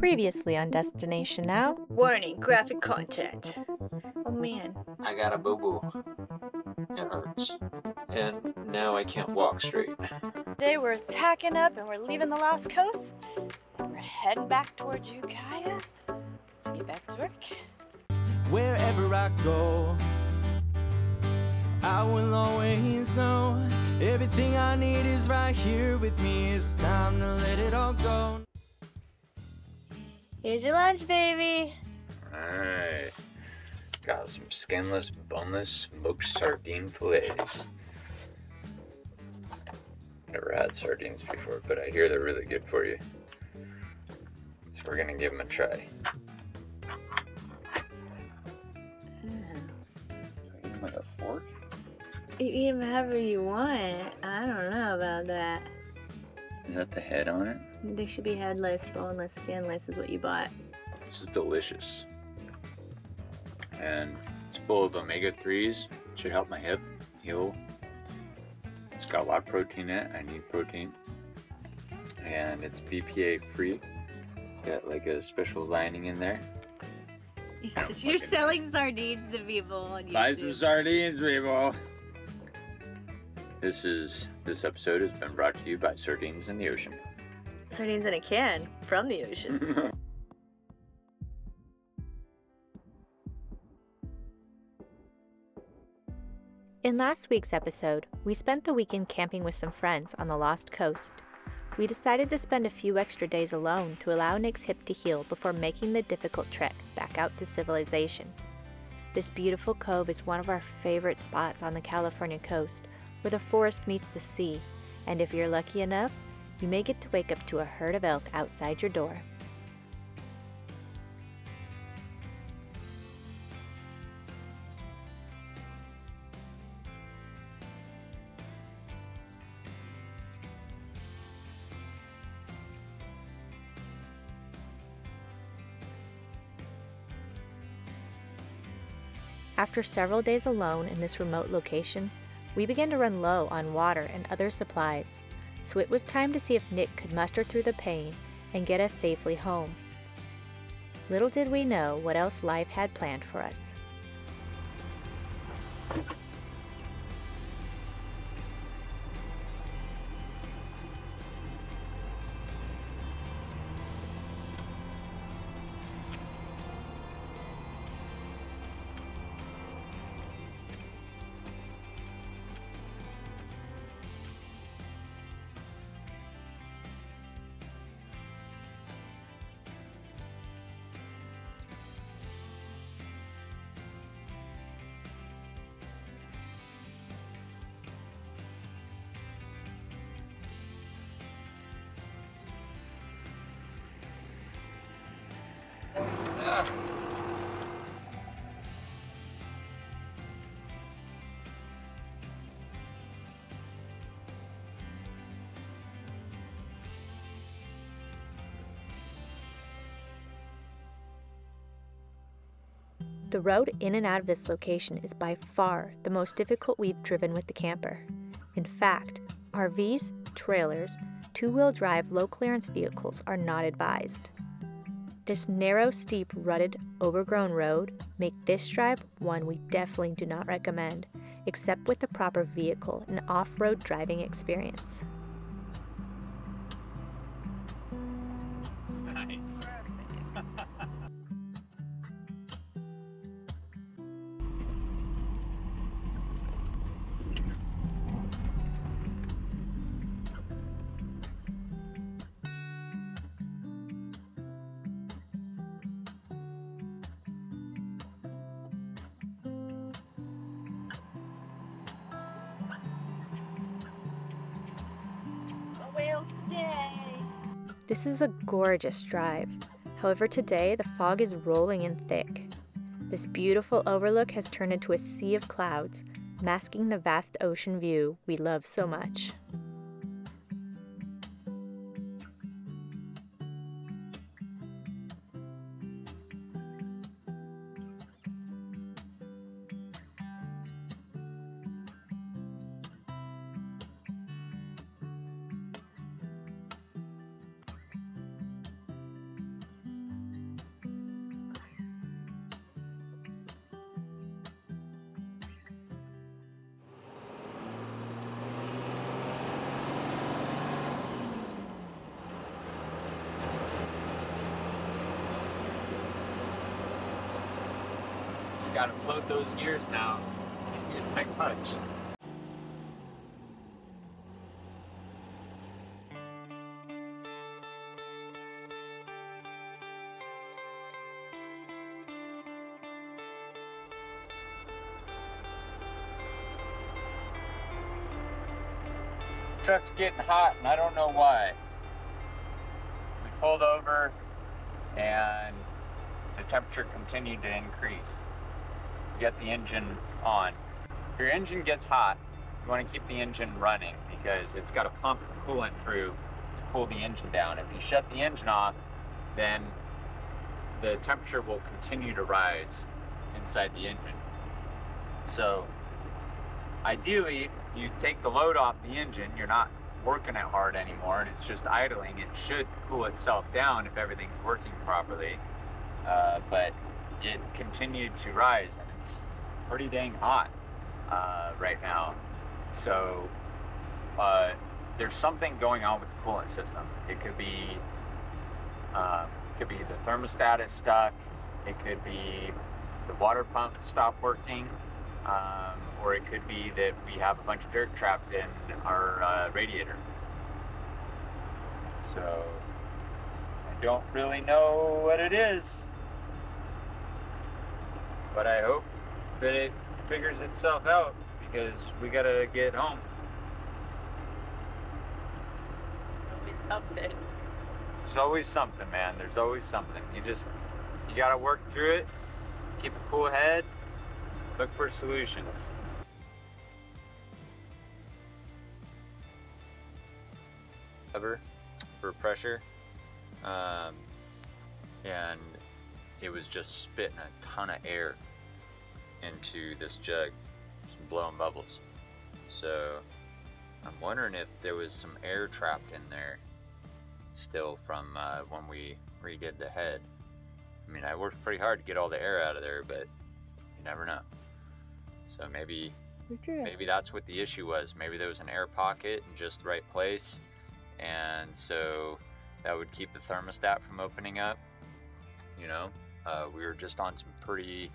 Previously on Destination Now. Warning, graphic content. Oh man. I got a boo-boo. It hurts. And now I can't walk straight. Today we're packing up and we're leaving the Lost Coast. And we're heading back towards Ukiah. Let's get back to work. Wherever I go, I will always know. Everything I need is right here with me. It's time to let it all go. Here's your lunch, baby. Alright. Got some skinless, boneless, smoked sardine fillets. Never had sardines before, but I hear they're really good for you. So we're gonna give them a try. Can I eat them with a fork? You eat them however you want. I don't know about that. Is that the head on it? They should be headless, boneless, skinless is what you bought. This is delicious. And it's full of omega-3s. Should help my hip heal. It's got a lot of protein in it. I need protein. And it's BPA free. Got like a special lining in there. You're selling sardines to people on YouTube. Buy some sardines, people. This episode has been brought to you by Sardines in the Ocean. Sardines in a can from the ocean. In last week's episode, we spent the weekend camping with some friends on the Lost Coast. We decided to spend a few extra days alone to allow Nick's hip to heal before making the difficult trek back out to civilization. This beautiful cove is one of our favorite spots on the California coast, where the forest meets the sea, and if you're lucky enough, you may get to wake up to a herd of elk outside your door. After several days alone in this remote location, we began to run low on water and other supplies, so it was time to see if Nick could muster through the pain and get us safely home. Little did we know what else life had planned for us. The road in and out of this location is by far the most difficult we've driven with the camper. In fact, RVs, trailers, two-wheel drive low-clearance vehicles are not advised. This narrow, steep, rutted, overgrown road make this drive one we definitely do not recommend, except with the proper vehicle and off-road driving experience. Nice. This is a gorgeous drive. However, today the fog is rolling in thick. This beautiful overlook has turned into a sea of clouds, masking the vast ocean view we love so much. just gotta float those gears now, and here's my clutch. Truck's getting hot and I don't know why. We pulled over and the temperature continued to increase. Get the engine on. If your engine gets hot, you want to keep the engine running because it's got to pump the coolant through to cool the engine down. If you shut the engine off, then the temperature will continue to rise inside the engine. So ideally, you take the load off the engine, you're not working it hard anymore and it's just idling. It should cool itself down if everything's working properly, but it continued to rise and it's pretty dang hot right now. So there's something going on with the coolant system. It could be the thermostat is stuck, it could be the water pump stopped working, or it could be that we have a bunch of dirt trapped in our radiator. So I don't really know what it is, but I hope that it figures itself out because we gotta get home. There'll be something. There's always something, man. There's always something. You gotta work through it, keep a cool head, look for solutions. Lever for pressure, and it was just spitting a ton of air into this jug, just blowing bubbles. So I'm wondering if there was some air trapped in there still from when we redid the head. I mean, I worked pretty hard to get all the air out of there, but you never know. So maybe that's what the issue was. Maybe there was an air pocket in just the right place, and so that would keep the thermostat from opening up. You know, we were just on some pretty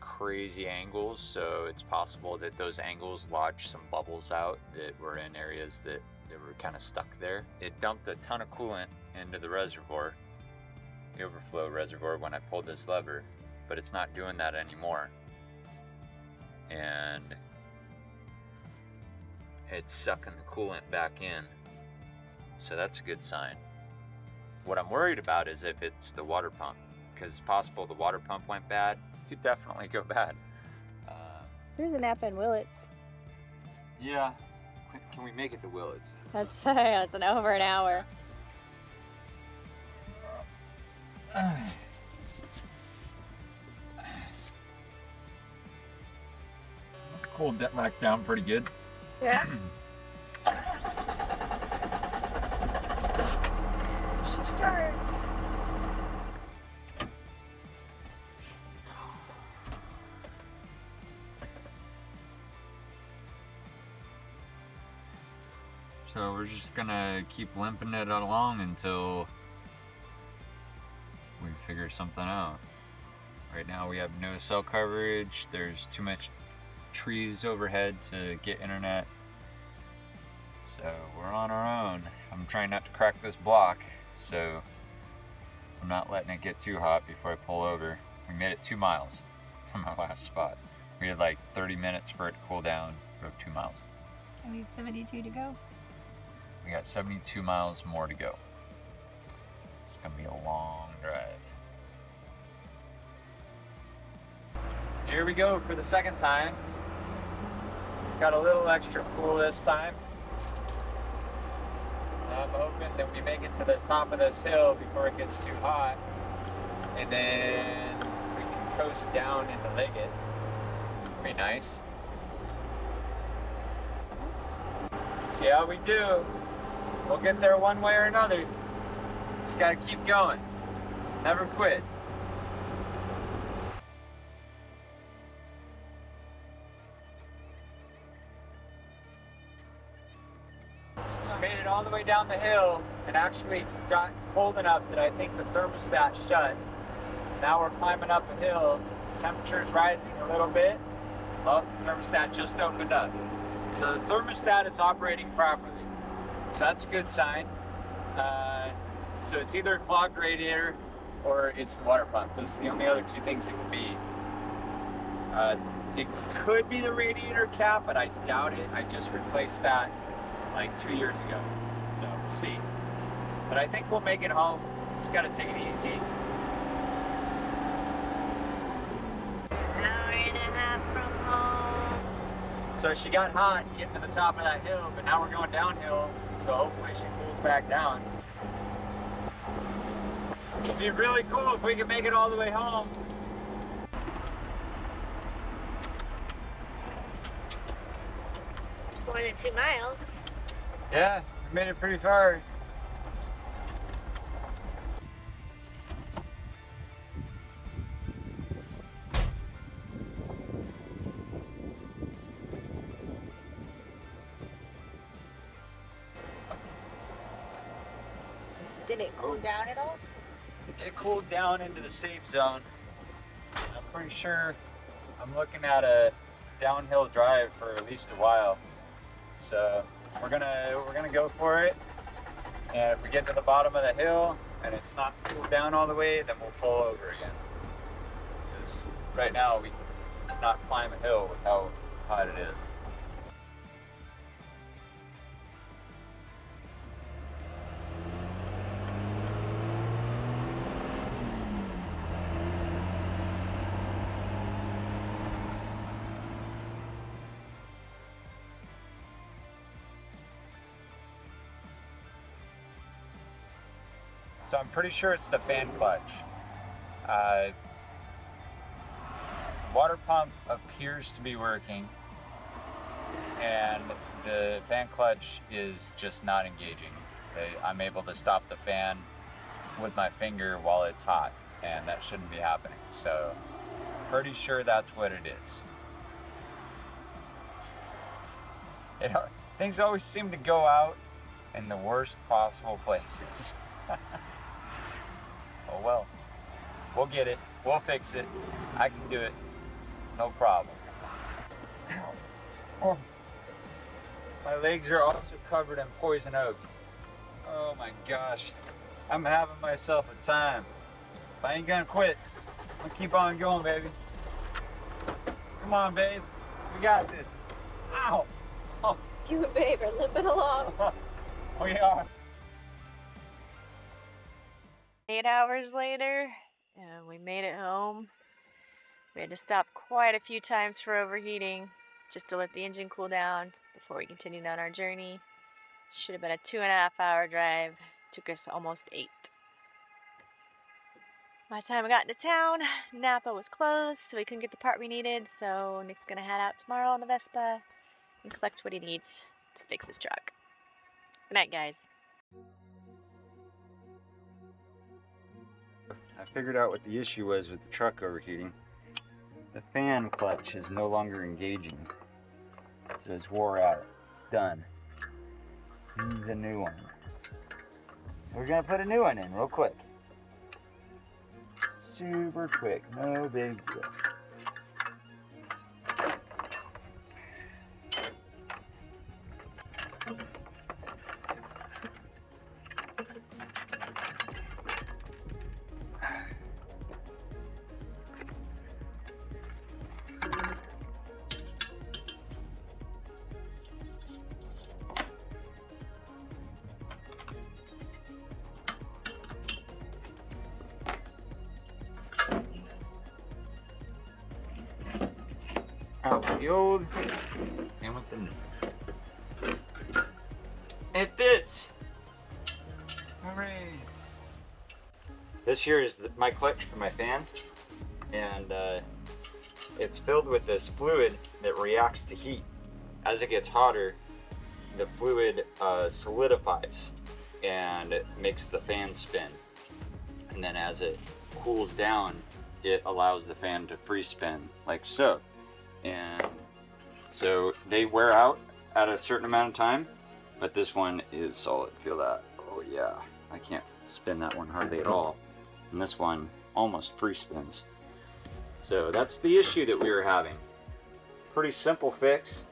crazy angles, so it's possible that those angles lodged some bubbles out that were in areas that were kind of stuck there. It dumped a ton of coolant into the reservoir, the overflow reservoir, when I pulled this lever, but it's not doing that anymore. And it's sucking the coolant back in. So that's a good sign. What I'm worried about is if it's the water pump, because it's possible the water pump went bad. It'd definitely go bad. There's a Napa in Willits. Yeah, can we make it to Willits? That's an over an hour. Cooled that back down pretty good. Yeah. She starts. So we're just gonna keep limping it along until we figure something out. Right now we have no cell coverage. There's too much trees overhead to get internet. So we're on our own. I'm trying not to crack this block, so I'm not letting it get too hot before I pull over. We made it 2 miles from our last spot. We had like 30 minutes for it to cool down, drove 2 miles. And we have 72 to go. We got 72 miles more to go. It's gonna be a long drive. Here we go for the second time. Got a little extra cool this time. I'm hoping that we make it to the top of this hill before it gets too hot, and then we can coast down into Leggett. It'll be nice. See how we do. We'll get there one way or another. Just gotta keep going. Never quit. Made it all the way down the hill and actually got cold enough that I think the thermostat shut. Now we're climbing up a hill Temperature's rising a little bit. Oh, the thermostat just opened up. So the thermostat is operating properly. So that's a good sign. So it's either a clogged radiator or it's the water pump. Those are the only other two things it could be. It could be the radiator cap, but I doubt it. I just replaced that like 2 years ago. So we'll see. But I think we'll make it home. Just gotta take it easy. 1.5 hours from home. So she got hot getting to the top of that hill, but now we're going downhill. So hopefully she cools back down. It'd be really cool if we could make it all the way home. It's more than 2 miles. Yeah, we made it pretty far. Did it cool down at all? It cooled down into the safe zone. I'm pretty sure I'm looking at a downhill drive for at least a while. So we're gonna go for it. And if we get to the bottom of the hill and it's not cooled down all the way, then we'll pull over again. Because right now we cannot climb a hill with how hot it is. So I'm pretty sure it's the fan clutch. Water pump appears to be working and the fan clutch is just not engaging. I'm able to stop the fan with my finger while it's hot, and that shouldn't be happening. So pretty sure that's what it is. Things always seem to go out in the worst possible places. Oh well, we'll get it, we'll fix it, I can do it, no problem. Oh. My legs are also covered in poison oak. Oh my gosh, I'm having myself a time. If I ain't gonna quit, I'm gonna keep on going, baby. Come on, babe, we got this. Ow! Oh. You and babe are limping along. We are. 8 hours later, and we made it home. We had to stop quite a few times for overheating just to let the engine cool down before we continued on our journey. Should have been a 2.5 hour drive. Took us almost 8. By the time we got into town, Napa was closed, so we couldn't get the part we needed, so Nick's gonna head out tomorrow on the Vespa and collect what he needs to fix his truck. Good night, guys. I figured out what the issue was with the truck overheating. The fan clutch is no longer engaging. So it's wore out. It's done. Needs a new one. We're gonna put a new one in real quick. Super quick, no big deal. Out with the old and with the new. It fits! Hooray! This here is my clutch for my fan, and it's filled with this fluid that reacts to heat. As it gets hotter, the fluid solidifies and it makes the fan spin. And then as it cools down, it allows the fan to free spin like so. And so they wear out at a certain amount of time, but this one is solid. Feel that? Oh yeah, I can't spin that one hardly at all, and this one almost free spins. So that's the issue that we were having. Pretty simple fix.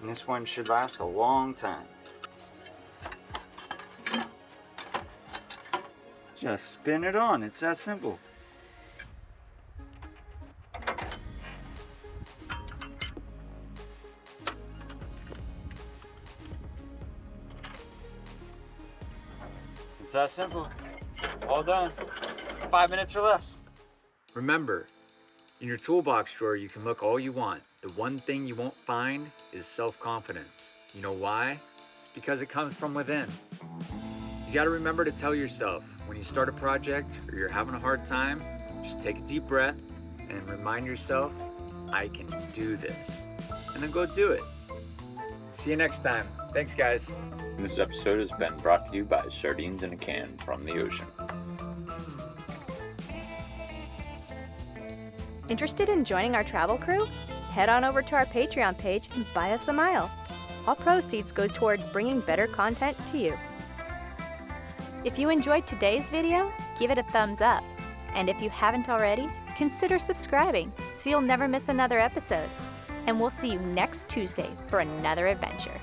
And this one should last a long time. Just spin it on, it's that simple. It's that simple. All done. 5 minutes or less. Remember, in your toolbox drawer, you can look all you want. The one thing you won't find is self-confidence. You know why? It's because it comes from within. You gotta remember to tell yourself, when you start a project or you're having a hard time, just take a deep breath and remind yourself, I can do this. And then go do it. See you next time. Thanks, guys. This episode has been brought to you by Sardines in a Can from the Ocean. Interested in joining our travel crew? Head on over to our Patreon page and buy us a mile. All proceeds go towards bringing better content to you. If you enjoyed today's video, give it a thumbs up. And if you haven't already, consider subscribing so you'll never miss another episode. And we'll see you next Tuesday for another adventure.